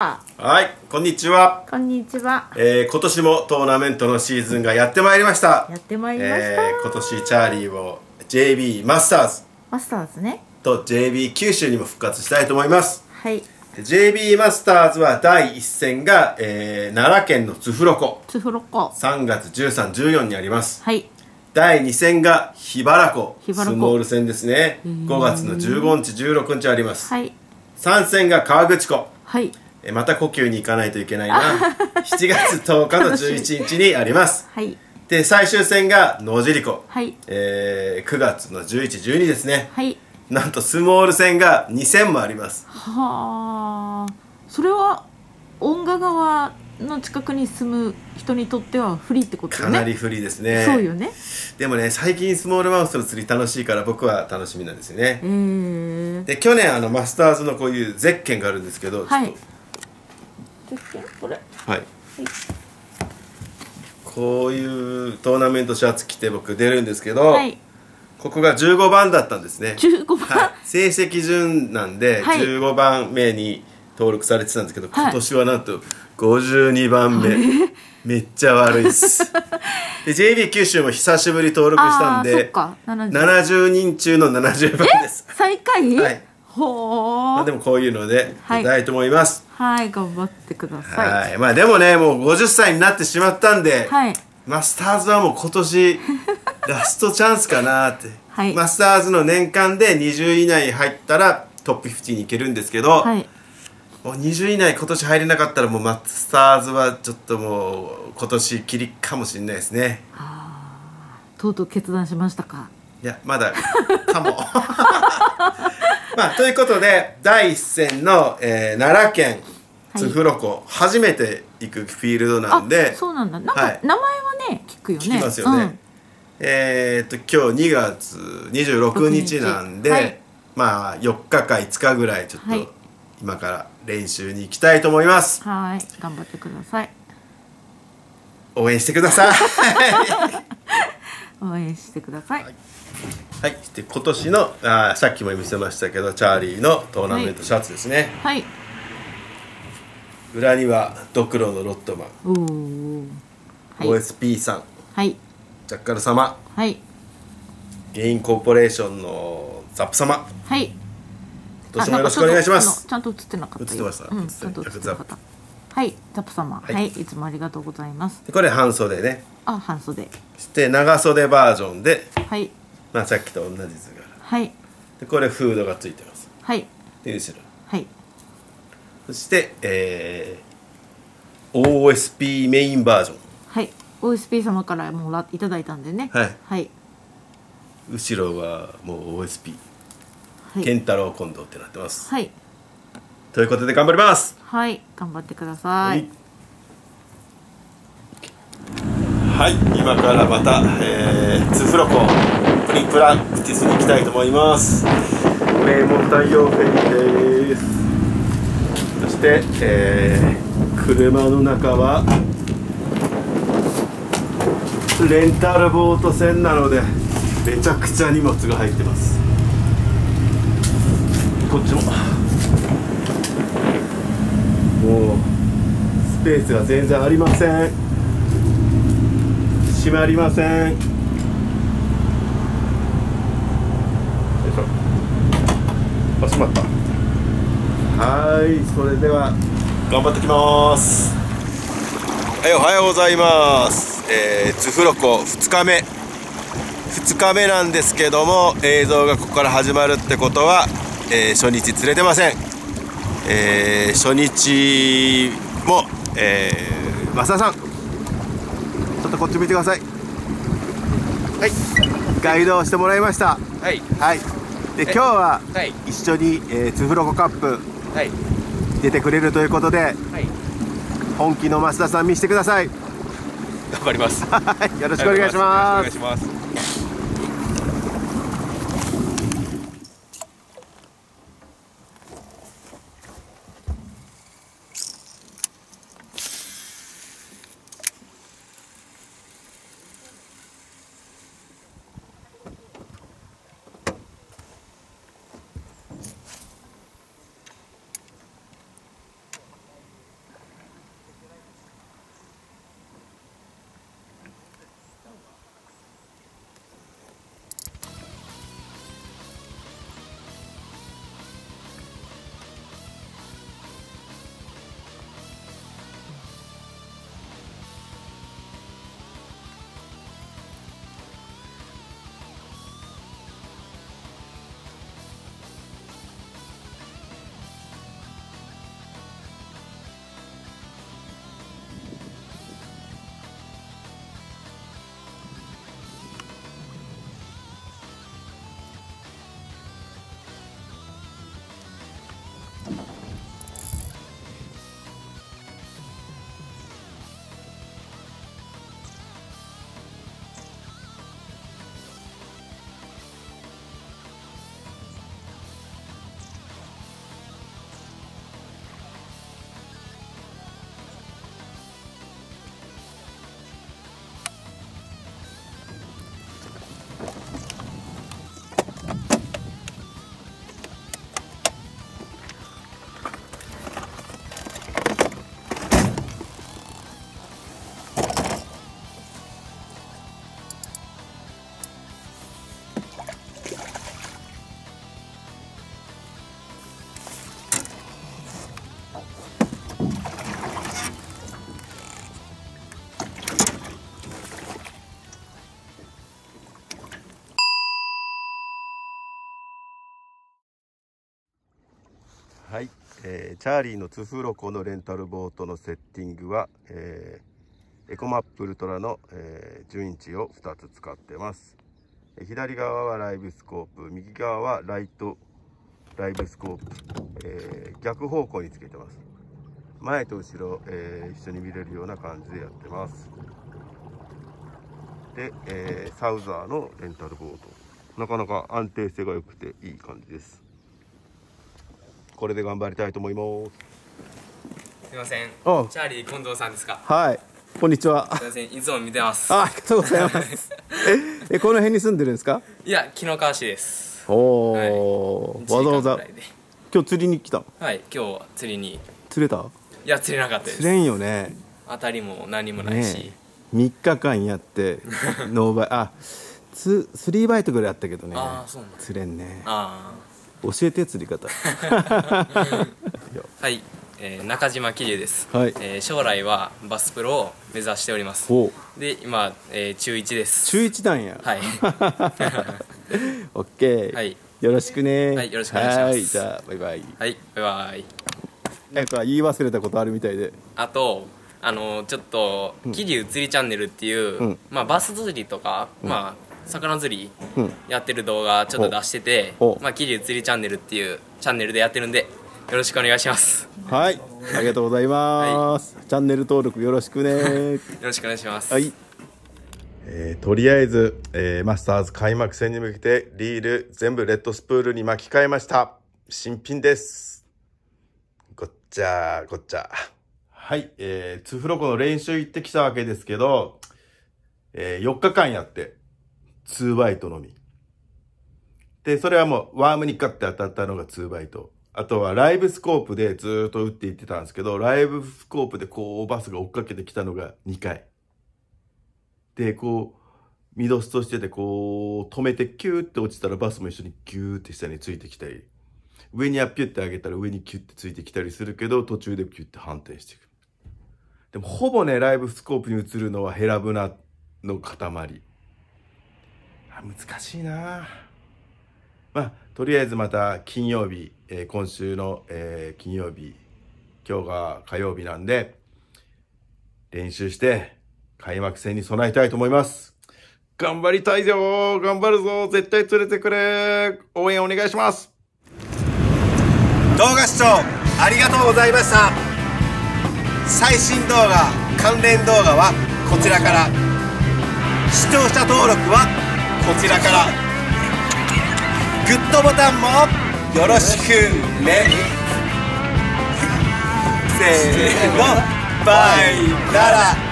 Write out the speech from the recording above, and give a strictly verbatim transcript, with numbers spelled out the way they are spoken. はい、こんにちは。こんにちは。えー、今年もトーナメントのシーズンがやってまいりました。やってまいりました。えー、今年チャーリーを ジェービー マスターズ。マスターズね。と ジェービー 九州にも復活したいと思います。はい。ジェービー マスターズは第一戦が、えー、奈良県の津風呂湖。津風呂湖。さんがつじゅうさん、じゅうよっかにあります。はい。だいに戦が桧原湖。桧原湖。スモール戦ですね。ごがつのじゅうごにち、じゅうろくにちあります。はい。さん戦が河口湖。はい。また呼吸に行かないといけないな。しちがつとおかとじゅういちにちにあります。はい、で最終戦が野尻湖。はい、えー、くがつのじゅういち、じゅうにですね。はい、なんとスモール戦がに戦もあります。はあ、それは遠賀川の近くに住む人にとっては不利ってことね。かなり不利ですね。そうよね。でもね、最近スモールマウスの釣り楽しいから僕は楽しみなんですよね。で去年あのマスターズのこういうゼッケンがあるんですけど。はい。これはい、はい、こういうトーナメントシャツ着て僕出るんですけど、はい、ここがじゅうごばんだったんですね。じゅうごばん、はい、成績順なんでじゅうごばんめに登録されてたんですけど、はい、今年はなんとごじゅうにばんめ、はい、めっちゃ悪いです。で ジェービー 九州も久しぶり登録したんでななじゅうにんちゅうのななじゅうばんです。最下位、はい、まあでもこういうので出たいと思います。はい、はい、頑張ってください。はい、まあでもね、もうごじゅっさいになってしまったんで、はい、マスターズはもう今年ラストチャンスかなって。はい、マスターズの年間でにじゅういない入ったらトップごじゅうに行けるんですけど、はい、もうにじゅういない今年入れなかったらもうマスターズはちょっともう今年きりかもしれないですね。あー、とうとう決断しましたか。いや、まだかも。まあ、ということでだいいっ戦の、えー、奈良県津風呂湖、はい、初めて行くフィールドなんで。そうなんだ。なんか、はい、名前はね聞くよね。聞きますよね。うん、えっと今日にがつにじゅうろくにちなんで、はい、まあよっかかいつかぐらいちょっと今から練習に行きたいと思います。はい、頑張ってください。応援してください。応援してください。はいはい、で今年のあさっきも見せましたけどチャーリーのトーナメントシャツですね。はい、はい、裏にはドクロのロットマン、はい、オーエスピー さん、はい、ジャッカル様、はい、ゲインコーポレーションのザップ様、はい、今年もよろしくお願いします。 ち, ちゃんと映ってなかった。映ってました、うん、ちゃんと映ってなかった。はい、ザップ様、はい、はい、いつもありがとうございます。でこれ半袖ね。あ、半袖して長袖バージョンで、はい、まあさっきと同じ図柄。はい。でこれフードがついてます。はい。で後ろ。はい。そして、えー、オーエスピー メインバージョン。はい。オーエスピー 様からもらいただいたんでね。はい。はい。後ろはもう オーエスピー。はい。健太郎近藤ってなってます。はい。ということで頑張ります。はい。頑張ってください。はい。はい、今からまた、えー、津風呂湖。プリプラクティスに行きたいと思います。名門太陽フェリーです。そして、えー、車の中はレンタルボート船なのでめちゃくちゃ荷物が入ってます。こっちももうスペースが全然ありません。閉まりません。あ、しまった。はい、それでは頑張ってきます。はい、おはようございます。えー、津風呂湖ふつかめふつかめなんですけども、映像がここから始まるってことは、えー、初日釣れてません。えー、初日も、えー、増田さんちょっとこっち見てください。はい、ガイドをしてもらいました。はい、はい、で今日は一緒に、えー、津風呂湖カップ出てくれるということで、はい、本気の増田さん見せてください。頑張ります。よろしくお願いします。えー、チャーリーのツフロコのレンタルボートのセッティングは、えー、エコマップウルトラの、えー、じゅうインチをふたつ使ってます。左側はライブスコープ、右側はライトライブスコープ、えー、逆方向につけてます。前と後ろ、えー、一緒に見れるような感じでやってます。で、えー、サウザーのレンタルボート、なかなか安定性が良くていい感じです。これで頑張りたいと思います。すいません、チャーリー近藤さんですか？はい、こんにちは。すいません、いつも見てます。 あ, ありがとうございます。え、この辺に住んでるんですか？いや、紀の川市です。おお、はい、わざわざ今日釣りに来た？はい、今日釣りに。釣れた？いや、釣れなかったです。釣れんよね、当たりも何もないし、ね、みっかかんやってノーバイあつスリーバイトぐらいあったけどね。あ、そうなん、釣れんね。ああ、教えて釣り方。はい、えー、中島桐生です。はい、えー、将来はバスプロを目指しております。で、今、えー、中いちです。中いちなんや。はい。オッケー。はい。よろしくね。はい、よろしくお願いします。はい、じゃあバイバイ。はい、バイバイ。なんか言い忘れたことあるみたいで。あと、あのちょっと桐生釣りチャンネルっていう、うん、まあバス釣りとか、うん、まあ。魚釣りやってる動画ちょっと出してて、まあ桐生釣りチャンネルっていうチャンネルでやってるんで、よろしくお願いします。はい、ありがとうございます、はい、チャンネル登録よろしくね。よろしくお願いします。はい、えー、とりあえず、えー、マスターズ開幕戦に向けてリール全部レッドスプールに巻き替えました。新品です。ごっちゃごっちゃ。はい、えー、ツフロコの練習行ってきたわけですけど、えー、よっかかんやってツーバイトのみ。で、それはもうワームにガッて当たったのがツーバイト。あとはライブスコープでずっと打っていってたんですけど、ライブスコープでこうバスが追っかけてきたのがにかい。で、こう、ミドストしててこう止めてキューって落ちたらバスも一緒にギューって下についてきたり、上にアピュって上げたら上にキューってついてきたりするけど、途中でキューって反転していく。でもほぼね、ライブスコープに映るのはヘラブナの塊。難しいな。まあとりあえずまた金曜日、えー、今週の、えー、金曜日、今日が火曜日なんで練習して開幕戦に備えたいと思います。頑張りたいぞ、頑張るぞ、絶対連れてくれ、応援お願いします。動画視聴ありがとうございました。最新動画、関連動画はこちらから、視聴者登録はこちらから、グッドボタンもよろしくね。せーの、バイなら。